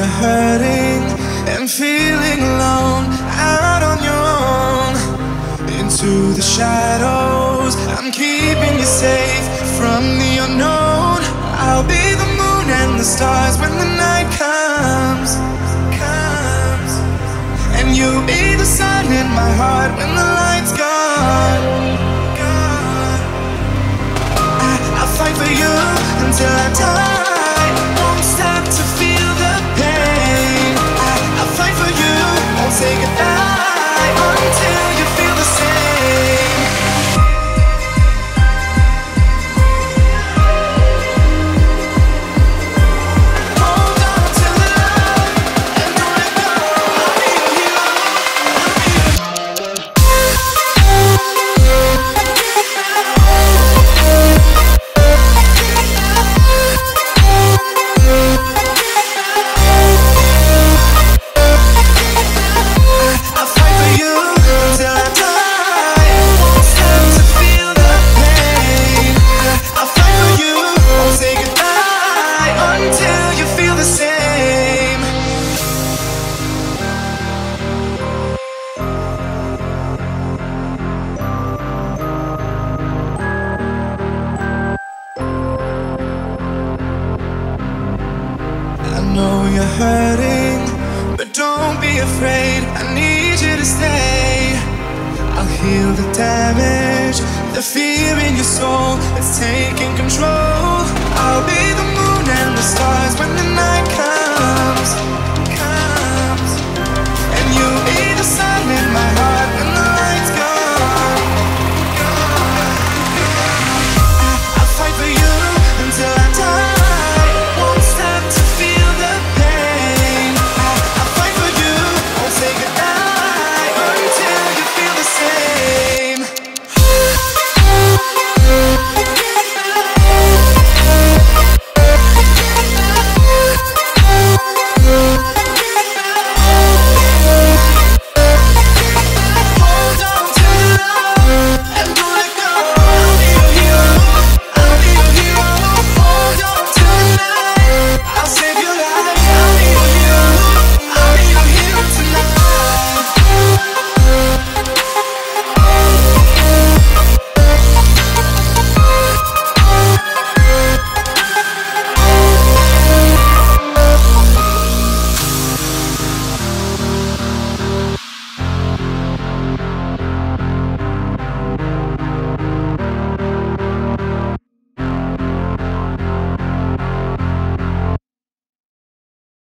you're hurting and feeling alone, out on your own, into the shadows. I'm keeping you safe from the unknown. I'll be the moon and the stars when the night comes, and you'll be the sun in my heart when the light's gone. I'll fight for you until I die. Say goodbye until you feel the same. Hold on to the love and don't let go. I know you're hurting, but don't be afraid. I need you to stay. I'll heal the damage, the fear in your soul, it's taking control. I'll be the moon and the stars when the night comes.